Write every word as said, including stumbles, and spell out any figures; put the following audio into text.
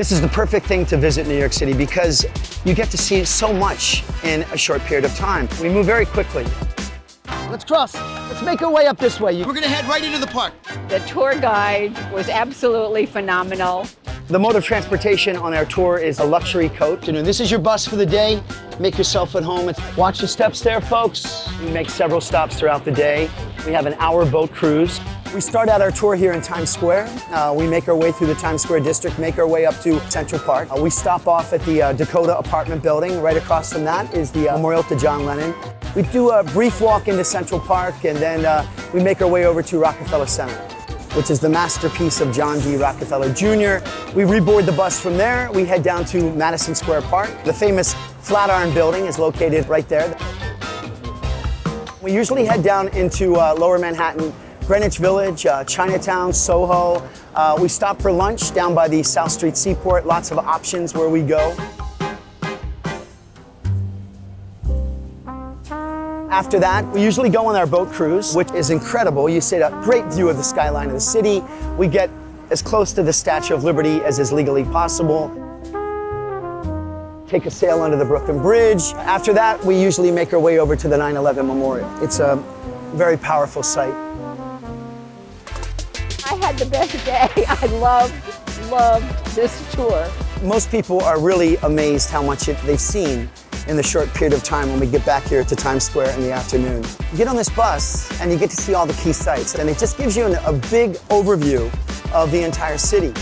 This is the perfect thing to visit New York City because you get to see so much in a short period of time. We move very quickly. Let's cross. Let's make our way up this way. We're gonna head right into the park. The tour guide was absolutely phenomenal. The mode of transportation on our tour is a luxury coach. You know, this is your bus for the day. Make yourself at home. Watch the steps there, folks. We make several stops throughout the day. We have an hour boat cruise. We start out our tour here in Times Square. Uh, we make our way through the Times Square district, make our way up to Central Park. Uh, we stop off at the uh, Dakota apartment building. Right across from that is the uh, memorial to John Lennon. We do a brief walk into Central Park, and then uh, we make our way over to Rockefeller Center, which is the masterpiece of John D. Rockefeller Junior We reboard the bus from there. We head down to Madison Square Park. The famous Flatiron building is located right there. We usually head down into uh, Lower Manhattan, Greenwich Village, uh, Chinatown, Soho. Uh, we stop for lunch down by the South Street Seaport. Lots of options where we go. After that, we usually go on our boat cruise, which is incredible. You see a great view of the skyline of the city. We get as close to the Statue of Liberty as is legally possible. Take a sail under the Brooklyn Bridge. After that, we usually make our way over to the nine eleven Memorial. It's a very powerful sight. I had the best day. I loved, loved this tour. Most people are really amazed how much it, they've seen in the short period of time when we get back here to Times Square in the afternoon. You get on this bus and you get to see all the key sites, and it just gives you an, a big overview of the entire city.